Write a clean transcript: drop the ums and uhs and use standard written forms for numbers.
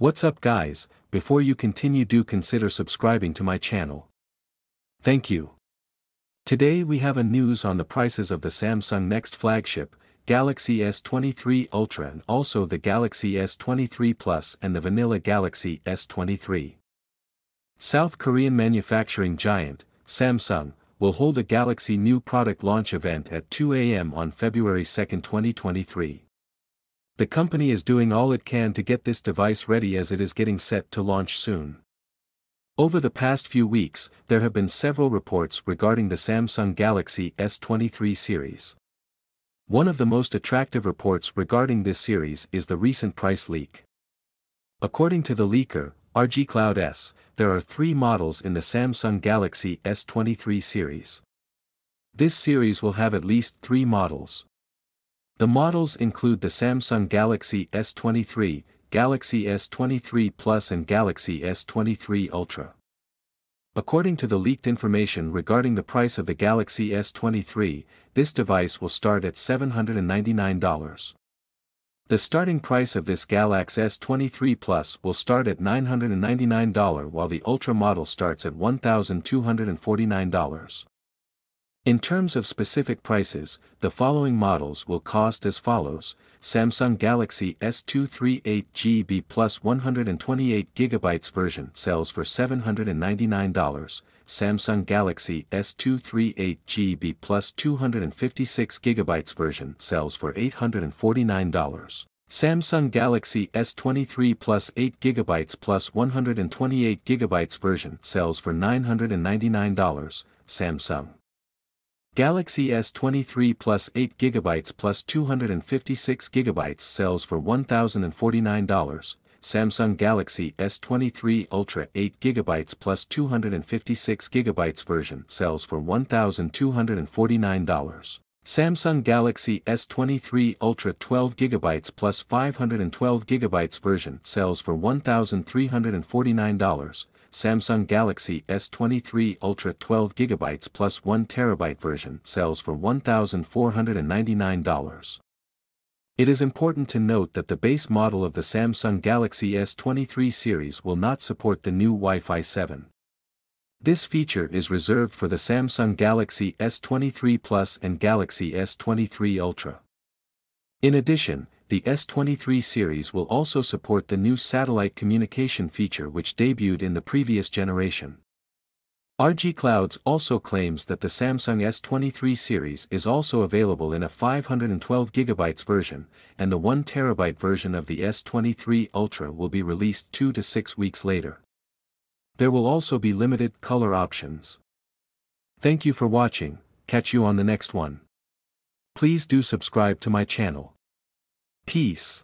What's up guys, before you continue do consider subscribing to my channel. Thank you. Today we have a news on the prices of the Samsung next flagship, Galaxy S23 Ultra and also the Galaxy S23 Plus and the vanilla Galaxy S23. South Korean manufacturing giant, Samsung, will hold a Galaxy new product launch event at 2 a.m. on February 2, 2023. The company is doing all it can to get this device ready as it is getting set to launch soon. Over the past few weeks, there have been several reports regarding the Samsung Galaxy S23 series. One of the most attractive reports regarding this series is the recent price leak. According to the leaker, RGCloudS, there are three models in the Samsung Galaxy S23 series. This series will have at least three models. The models include the Samsung Galaxy S23, Galaxy S23 Plus and Galaxy S23 Ultra. According to the leaked information regarding the price of the Galaxy S23, this device will start at $799. The starting price of this Galaxy S23 Plus will start at $999 while the Ultra model starts at $1,249. In terms of specific prices, the following models will cost as follows: Samsung Galaxy S23 8GB plus 128GB version sells for $799, Samsung Galaxy S23 8GB plus 256GB version sells for $849. Samsung Galaxy S23 Plus 8GB plus 128GB version sells for $999, Samsung Galaxy S23 Plus 8GB plus 256GB sells for $1,049, Samsung Galaxy S23 Ultra 8GB plus 256GB version sells for $1,249. Samsung Galaxy S23 Ultra 12GB plus 512GB version sells for $1,349, Samsung Galaxy S23 Ultra 12GB plus 1TB version sells for $1,499. It is important to note that the base model of the Samsung Galaxy S23 series will not support the new Wi-Fi 7. This feature is reserved for the Samsung Galaxy S23 Plus and Galaxy S23 Ultra. In addition, the S23 series will also support the new satellite communication feature which debuted in the previous generation. RGCloudS also claims that the Samsung S23 series is also available in a 512GB version, and the 1TB version of the S23 Ultra will be released 2 to 6 weeks later. There will also be limited color options. Thank you for watching, catch you on the next one. Please do subscribe to my channel. Peace.